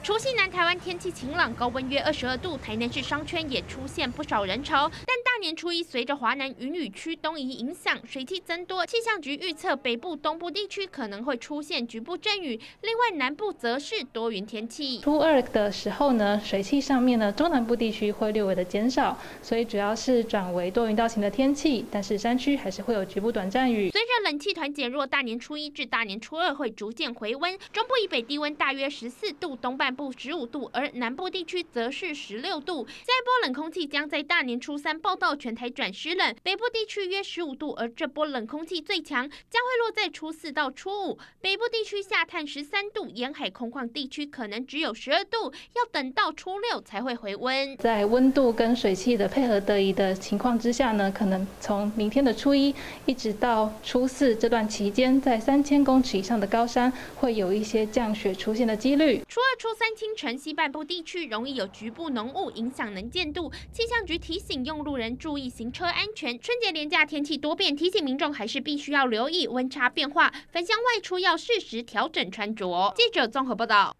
除夕南台湾天气晴朗，高温约22度，台南市商圈也出现不少人潮。但大年初一随着华南云雨区东移影响，水汽增多，气象局预测北部、东部地区可能会出现局部阵雨，另外南部则是多云天气。初二的时候呢，水汽上面呢，中南部地区会略微的减少，所以主要是转为多云到晴的天气，但是山区还是会有局部短暂雨。随着冷气团减弱，大年初一至大年初二会逐渐回温，中部以北低温大约14度，东半部15度，而南部地区则是16度。下一波冷空气将在大年初三报到全台转湿冷，北部地区约15度，而这波冷空气最强将会落在初四到初五，北部地区下探13度，沿海空旷地区可能只有12度，要等到初六才会回温。在温度跟水汽的配合得宜的情况之下呢，可能从明天的初一一直到初四这段期间，在3000公尺以上的高山会有一些降雪出现的几率。初二、初三清晨西半部地区容易有局部浓雾影响能见度，气象局提醒用路人注意行车安全。春节连假天气多变，提醒民众还是必须要留意温差变化，返乡外出要适时调整穿着。记者综合报道。